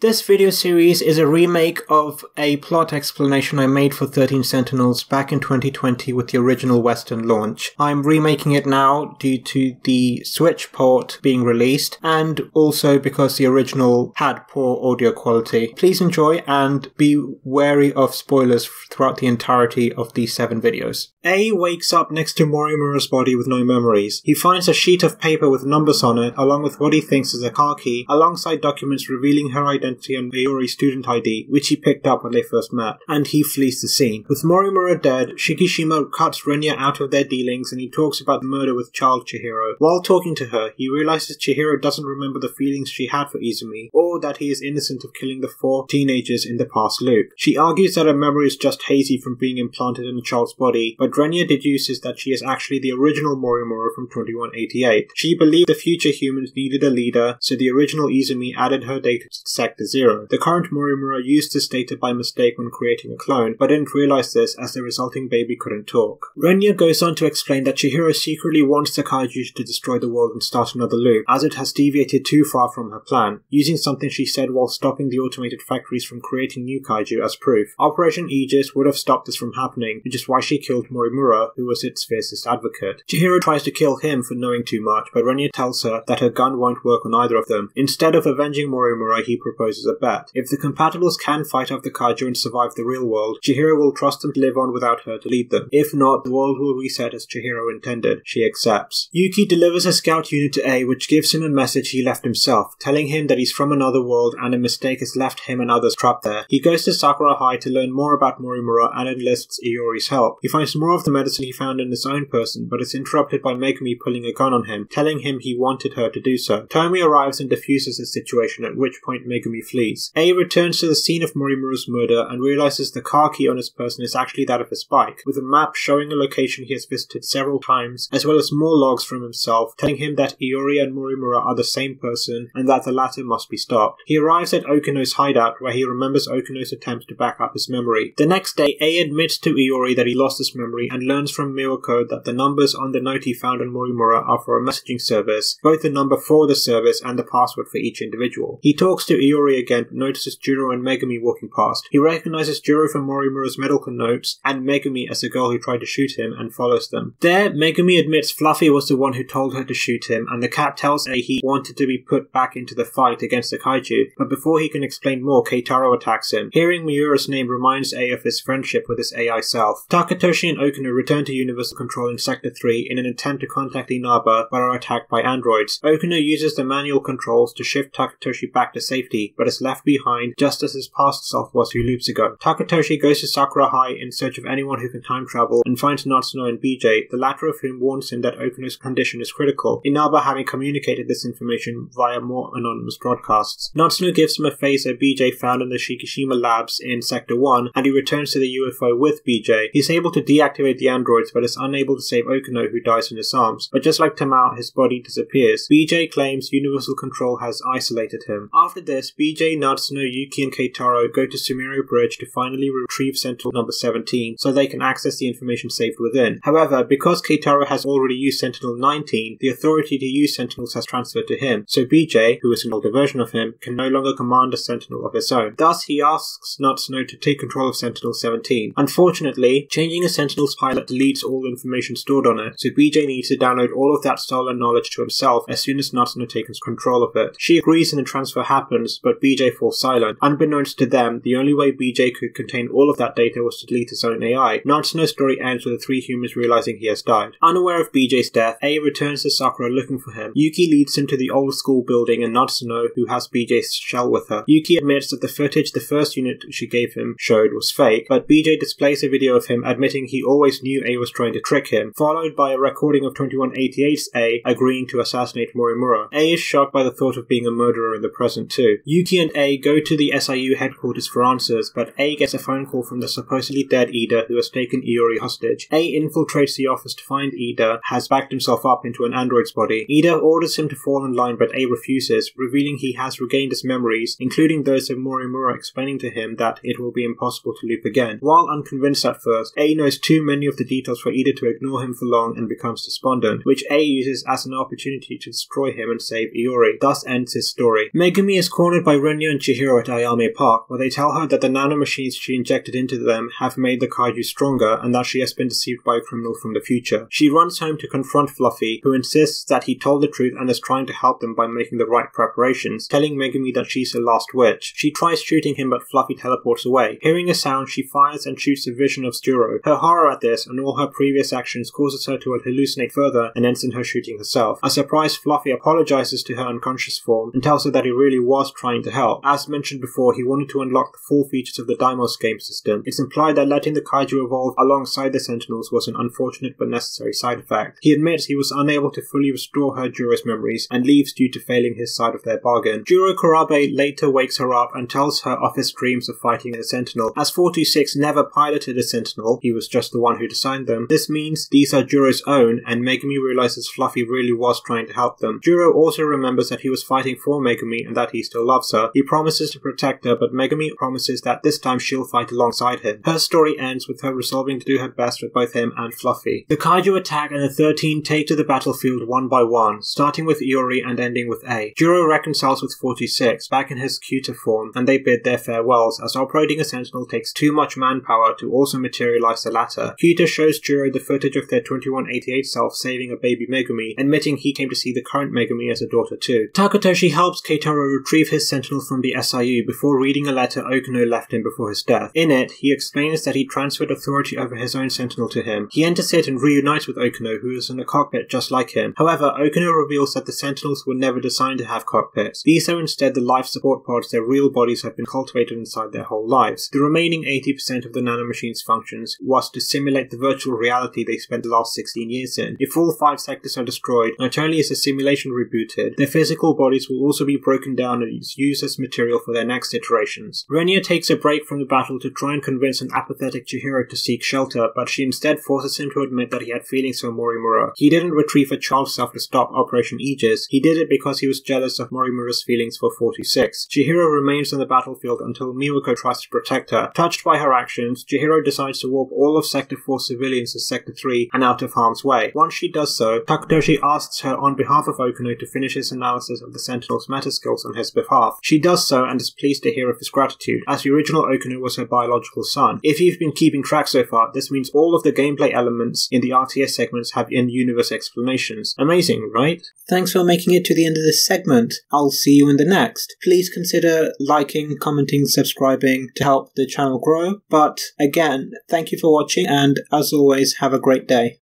This video series is a remake of a plot explanation I made for 13 Sentinels back in 2020 with the original Western launch. I'm remaking it now due to the Switch port being released and also because the original had poor audio quality. Please enjoy and be wary of spoilers throughout the entirety of these 7 videos. A wakes up next to Morimura's body with no memories. He finds a sheet of paper with numbers on it along with what he thinks is a car key alongside documents revealing her identity and Iori's student ID, which he picked up when they first met, and he flees the scene. With Morimura dead, Shikishima cuts Renya out of their dealings and he talks about the murder with child Chihiro. While talking to her, he realizes Chihiro doesn't remember the feelings she had for Izumi, or that he is innocent of killing the 4 teenagers in the past loop. She argues that her memory is just hazy from being implanted in a child's body, but Renya deduces that she is actually the original Morimura from 2188. She believed the future humans needed a leader, so the original Izumi added her data to Sector 0. The current Morimura used this data by mistake when creating a clone, but didn't realize this as the resulting baby couldn't talk. Renya goes on to explain that Chihiro secretly wants the Kaiju to destroy the world and start another loop, as it has deviated too far from her plan, using something she said while stopping the automated factories from creating new Kaiju as proof. Operation Aegis would have stopped this from happening, which is why she killed Morimura, who was its fiercest advocate. Chihiro tries to kill him for knowing too much, but Renya tells her that her gun won't work on either of them. Instead of avenging Morimura, he proposes a bet. If the compatibles can fight off the Kaiju and survive the real world, Chihiro will trust them to live on without her to lead them. If not, the world will reset as Chihiro intended. She accepts. Yuki delivers a scout unit to A, which gives him a message he left himself, telling him that he's from another world and a mistake has left him and others trapped there. He goes to Sakura High to learn more about Morimura and enlists Iori's help. He finds more of the medicine he found in his own person, but is interrupted by Megumi pulling a gun on him, telling him he wanted her to do so. Tomi arrives and diffuses the situation, at which point Megumi flees. A returns to the scene of Morimura's murder and realizes the car key on his person is actually that of his bike, with a map showing a location he has visited several times, as well as more logs from himself, telling him that Iori and Morimura are the same person and that the latter must be stopped. He arrives at Okino's hideout, where he remembers Okino's attempt to back up his memory. The next day, A admits to Iori that he lost his memory and learns from Miwako that the numbers on the note he found on Morimura are for a messaging service, both the number for the service and the password for each individual. He talks to Iori again, but notices Juro and Megumi walking past. He recognizes Juro from Morimura's medical notes and Megumi as the girl who tried to shoot him and follows them. There, Megumi admits Fluffy was the one who told her to shoot him, and the cat tells A he wanted to be put back into the fight against the Kaiju, but before he can explain more, Keitaro attacks him. Hearing Miura's name reminds A of his friendship with his AI self. Takatoshi and Okino return to Universal Control in Sector 3 in an attempt to contact Inaba, but are attacked by androids. Okino uses the manual controls to shift Takatoshi back to safety, but is left behind just as his past self was 2 loops ago. Takatoshi goes to Sakura High in search of anyone who can time travel and finds Natsuno and BJ, the latter of whom warns him that Okino's condition is critical, Inaba having communicated this information via more anonymous broadcasts. Natsuno gives him a phaser BJ found in the Shikishima labs in Sector 1, and he returns to the UFO with BJ. He's able to deactivate the androids but is unable to save Okino, who dies in his arms, but just like Tamao, his body disappears. BJ claims Universal Control has isolated him. After this, BJ, Natsuno, Yuki and Keitaro go to Sumero Bridge to finally retrieve Sentinel Number 17 so they can access the information saved within. However, because Keitaro has already used Sentinel 19, the authority to use Sentinels has transferred to him, so BJ, who is an older version of him, can no longer command a Sentinel of his own. Thus, he asks Natsuno to take control of Sentinel 17. Unfortunately, changing a Sentinel's pilot deletes all information stored on it, so BJ needs to download all of that stolen knowledge to himself as soon as Natsuno takes control of it. She agrees and the transfer happens, but BJ falls silent. Unbeknownst to them, the only way BJ could contain all of that data was to delete his own AI. Natsuno's story ends with the 3 humans realizing he has died. Unaware of BJ's death, A returns to Sakura looking for him. Yuki leads him to the old school building and Natsuno, who has BJ's shell with her. Yuki admits that the footage the first unit she gave him showed was fake, but BJ displays a video of him admitting he always knew A was trying to trick him, followed by a recording of 2188's A agreeing to assassinate Morimura. A is shocked by the thought of being a murderer in the present too. Yuki and A go to the SIU headquarters for answers, but A gets a phone call from the supposedly dead Ida, who has taken Iori hostage. A infiltrates the office to find Ida has backed himself up into an android's body. Ida orders him to fall in line, but A refuses, revealing he has regained his memories, including those of Morimura, explaining to him that it will be impossible to loop again. While unconvinced at first, A knows too many of the details for Ida to ignore him for long and becomes despondent, which A uses as an opportunity to destroy him and save Iori. Thus ends his story. Megumi is cornered by by Renya and Chihiro at Ayame Park, where they tell her that the nanomachines she injected into them have made the Kaiju stronger and that she has been deceived by a criminal from the future. She runs home to confront Fluffy, who insists that he told the truth and is trying to help them by making the right preparations, telling Megumi that she's the last witch. She tries shooting him but Fluffy teleports away. Hearing a sound, she fires and shoots a vision of Juro. Her horror at this and all her previous actions causes her to hallucinate further and ends in her shooting herself. A surprised Fluffy apologizes to her unconscious form and tells her that he really was trying to help. As mentioned before, he wanted to unlock the full features of the Daimos game system. It's implied that letting the Kaiju evolve alongside the Sentinels was an unfortunate but necessary side effect. He admits he was unable to fully restore her Juro's memories and leaves due to failing his side of their bargain. Juro Kurabe later wakes her up and tells her of his dreams of fighting a Sentinel. As 46 never piloted a Sentinel, he was just the one who designed them. This means these are Juro's own, and Megumi realizes Fluffy really was trying to help them. Juro also remembers that he was fighting for Megumi and that he still loves her. He promises to protect her, but Megumi promises that this time she'll fight alongside him. Her story ends with her resolving to do her best with both him and Fluffy. The Kaiju attack and the 13 take to the battlefield one by one, starting with Iori and ending with A. Juro reconciles with 46, back in his Kuta form, and they bid their farewells, as operating a Sentinel takes too much manpower to also materialize the latter. Kuta shows Juro the footage of their 2188 self saving a baby Megumi, admitting he came to see the current Megumi as a daughter too. Takatoshi helps Keitaro retrieve his Sentinel from the SIU before reading a letter Okino left him before his death. In it, he explains that he transferred authority over his own Sentinel to him. He enters it and reunites with Okino, who is in a cockpit just like him. However, Okino reveals that the Sentinels were never designed to have cockpits. These are instead the life support pods their real bodies have been cultivated inside their whole lives. The remaining 80% of the nanomachines' functions was to simulate the virtual reality they spent the last 16 years in. If all 5 sectors are destroyed, not only is the simulation rebooted, their physical bodies will also be broken down and used as material for their next iterations. Renya takes a break from the battle to try and convince an apathetic Chihiro to seek shelter, but she instead forces him to admit that he had feelings for Morimura. He didn't retrieve a child's self to stop Operation Aegis, he did it because he was jealous of Morimura's feelings for 46. Chihiro remains on the battlefield until Miwako tries to protect her. Touched by her actions, Chihiro decides to warp all of Sector 4 civilians to Sector 3 and out of harm's way. Once she does so, Takatoshi asks her on behalf of Okino to finish his analysis of the Sentinel's meta-skills on his behalf. She does so and is pleased to hear of his gratitude, as the original Okino was her biological son. If you've been keeping track so far, this means all of the gameplay elements in the RTS segments have in-universe explanations. Amazing, right? Thanks for making it to the end of this segment. I'll see you in the next. Please consider liking, commenting, subscribing to help the channel grow. But again, thank you for watching and as always, have a great day.